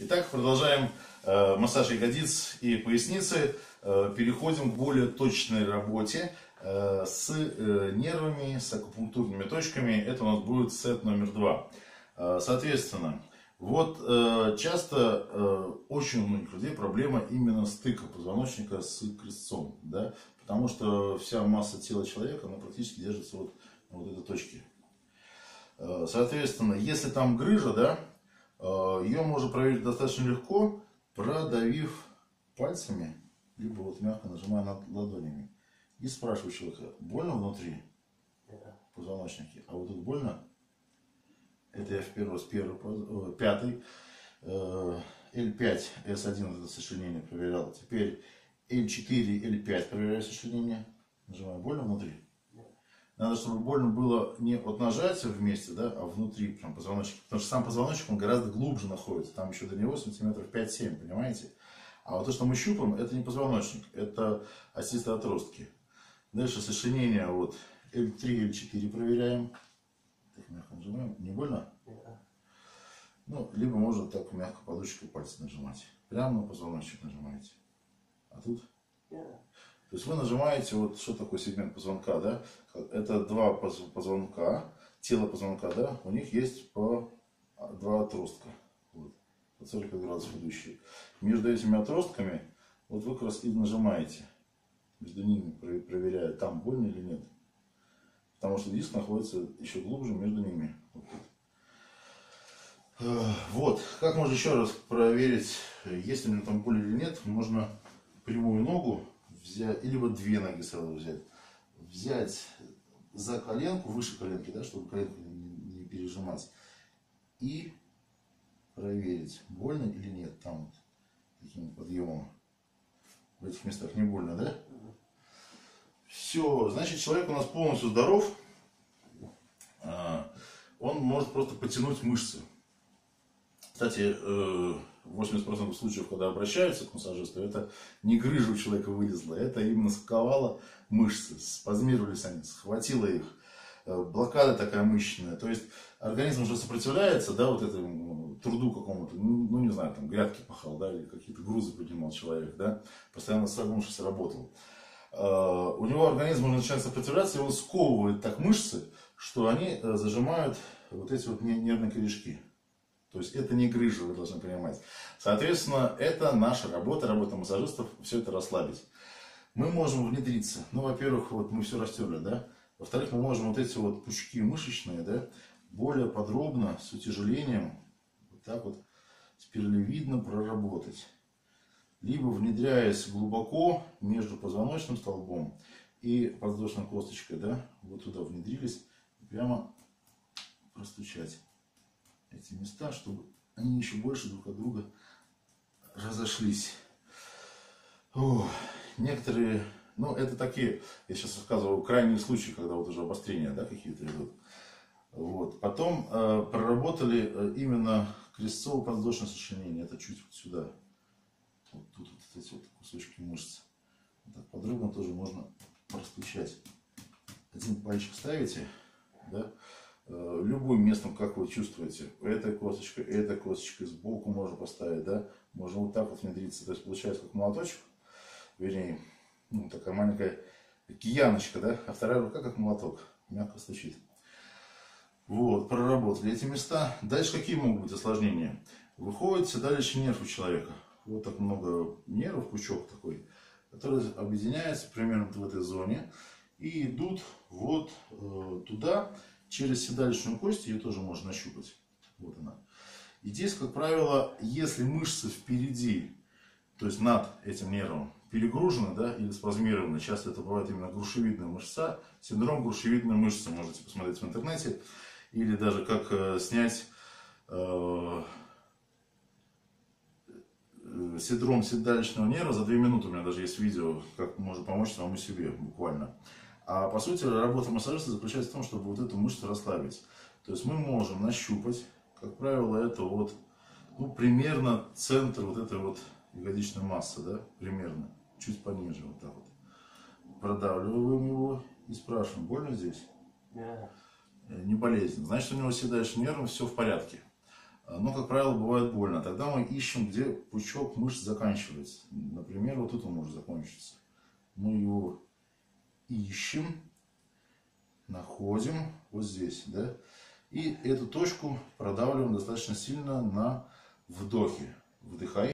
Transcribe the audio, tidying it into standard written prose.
Итак, продолжаем массаж ягодиц и поясницы. Переходим к более точной работе с нервами, с акупунктурными точками. Это у нас будет сет номер 2. Соответственно, вот часто очень у многих людей проблема именно стыка позвоночника с крестцом. Да? Потому что вся масса тела человека, она практически держится вот на вот этой точке. Соответственно, если там грыжа, да, ее можно проверить достаточно легко, продавив пальцами, либо вот мягко нажимая над ладонями. И спрашиваю человека, больно внутри позвоночники? А вот тут больно? Это я в первый раз, пятый. L5, S1 это сочленение проверял. Теперь L4, L5 проверяю сочленение. Нажимаю, больно внутри? Надо, чтобы больно было не от нажатия вместе, да, а внутри прям позвоночника. Потому что сам позвоночник, он гораздо глубже находится. Там еще до него сантиметров 5-7, понимаете? А вот то, что мы щупаем, это не позвоночник. Это остистые отростки. Дальше сочленение вот L3, L4 проверяем. Так мягко нажимаем. Не больно? Ну, либо можно так мягко подушечкой пальца нажимать. Прямо на позвоночник нажимаете. А тут? То есть вы нажимаете, вот что такое сегмент позвонка, да? Это два позвонка, тело позвонка, да? У них есть по два отростка, вот, по 40 градусов идущие. Между этими отростками вот вы как раз и нажимаете, между ними проверяя, там больно или нет. Потому что диск находится еще глубже между ними. Вот, как можно еще раз проверить, есть ли у меня там боль или нет, можно прямую ногу взять, или вот две ноги сразу взять за коленку, выше коленки, да, чтобы коленку не пережимать, и проверить, больно или нет там вот, таким подъемом. В этих местах не больно, да? Все, значит, человек у нас полностью здоров, он может просто потянуть мышцы. Кстати, 80% случаев, когда обращаются к массажисту, это не грыжа у человека вылезла, это именно сковала мышцы, спазмировались они, схватила их, блокада такая мышечная. То есть организм уже сопротивляется, да, вот этому труду какому-то, ну не знаю, там грядки пахал, да, или какие-то грузы поднимал человек, да, постоянно согнувшись работал. У него организм уже начинает сопротивляться, его сковывает так мышцы, что они зажимают вот эти вот нервные корешки. То есть это не грыжа, вы должны понимать. Соответственно, это наша работа, работа массажистов, все это расслабить. Мы можем внедриться. Ну, во-первых, вот мы все растерли, да? Во-вторых, мы можем вот эти вот пучки мышечные, да, более подробно, с утяжелением, вот так вот, спиралевидно проработать. Либо внедряясь глубоко между позвоночным столбом и подвздошной косточкой, да, вот туда внедрились, прямо простучать эти места, чтобы они еще больше друг от друга разошлись. О, некоторые, ну это такие, я сейчас рассказываю, крайние случаи, когда вот уже обострения, да, какие-то идут. Вот. Потом проработали именно крестцово-подвздошное сочленение, это чуть вот сюда, вот тут вот эти вот кусочки мышц. Вот подробно тоже можно простучать. Один пальчик ставите, да, любым местом, как вы чувствуете, эта косточка, сбоку можно поставить, да, можно вот так вот внедриться, то есть получается как молоточек, вернее, ну, такая маленькая кияночка, да, а вторая рука как молоток, мягко стучит. Вот, проработали эти места. Дальше какие могут быть осложнения? Выходит сюда лишь нерв у человека, вот так много нервов, пучок такой, который объединяется примерно в этой зоне и идут вот туда, через седалищную кость, ее тоже можно нащупать. Вот она. И здесь, как правило, если мышцы впереди, то есть над этим нервом, перегружены, да, или спазмированы, часто это бывает именно грушевидная мышца, синдром грушевидной мышцы, можете посмотреть в интернете, или даже как снять синдром седалищного нерва за 2 минуты. У меня даже есть видео, как можно помочь самому себе, буквально. А по сути работа массажиста заключается в том, чтобы вот эту мышцу расслабить. То есть мы можем нащупать, как правило, это вот, ну, примерно центр вот этой вот ягодичной массы, да, примерно, чуть пониже вот так вот. Продавливаем его и спрашиваем, больно здесь? Не болезненно. Значит, у него седалищным нервом все в порядке. но, как правило, бывает больно. Тогда мы ищем, где пучок мышц заканчивается. Например, вот тут он может закончиться. Мы его ищем, находим вот здесь, да? И эту точку продавливаем достаточно сильно на вдохе. Вдыхаем.